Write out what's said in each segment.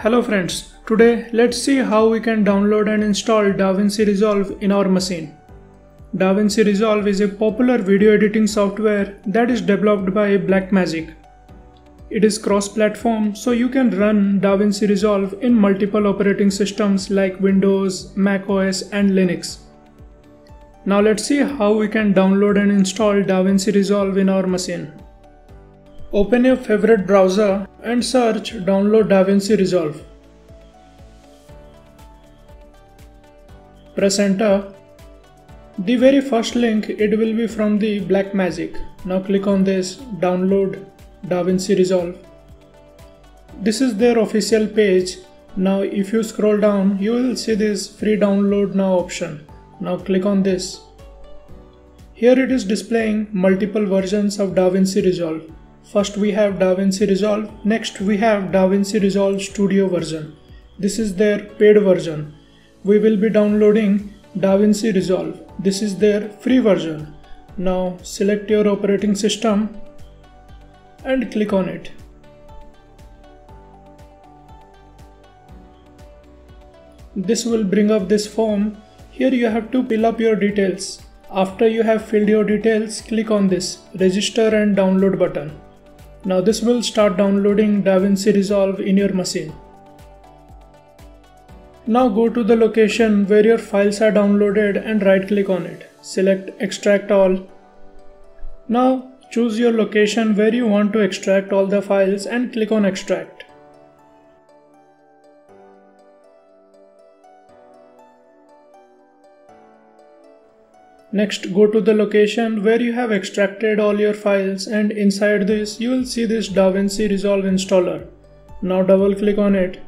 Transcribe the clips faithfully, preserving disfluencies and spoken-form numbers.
Hello friends, today let's see how we can download and install DaVinci Resolve in our machine. DaVinci Resolve is a popular video editing software that is developed by Blackmagic. It is cross-platform, so you can run DaVinci Resolve in multiple operating systems like Windows, macOS and Linux. Now let's see how we can download and install DaVinci Resolve in our machine. Open your favorite browser and search Download DaVinci Resolve. Press Enter. The very first link, it will be from the Blackmagic. Now click on this Download DaVinci Resolve. This is their official page. Now if you scroll down, you will see this free download now option. Now click on this. Here it is displaying multiple versions of DaVinci Resolve. First we have DaVinci Resolve, next we have DaVinci Resolve Studio version. This is their paid version. We will be downloading DaVinci Resolve. This is their free version. Now select your operating system and click on it. This will bring up this form. Here you have to fill up your details. After you have filled your details, click on this Register and Download button. Now this will start downloading DaVinci Resolve in your machine. Now go to the location where your files are downloaded and right click on it. Select Extract All. Now choose your location where you want to extract all the files and click on Extract. Next, go to the location where you have extracted all your files, and inside this you will see this DaVinci Resolve installer. Now double click on it.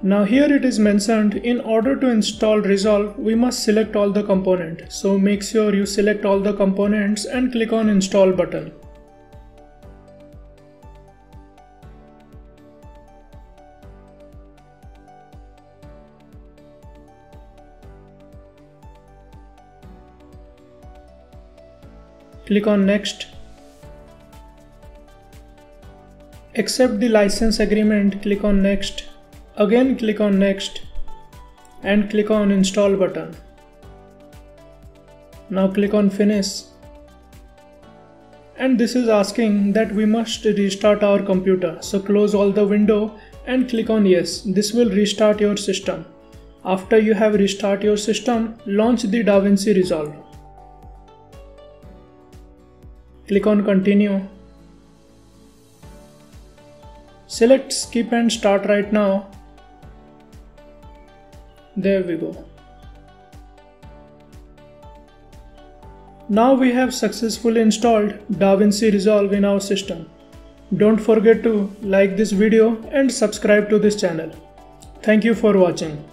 Now here it is mentioned, in order to install Resolve we must select all the components. So make sure you select all the components and click on Install button. Click on Next. Accept the license agreement, click on Next. Again click on Next and click on Install button. Now click on Finish. And this is asking that we must restart our computer. So close all the window and click on Yes. This will restart your system. After you have restarted your system, launch the DaVinci Resolve. Click on Continue. Select Skip and Start Right Now. There we go. Now we have successfully installed DaVinci Resolve in our system. Don't forget to like this video and subscribe to this channel. Thank you for watching.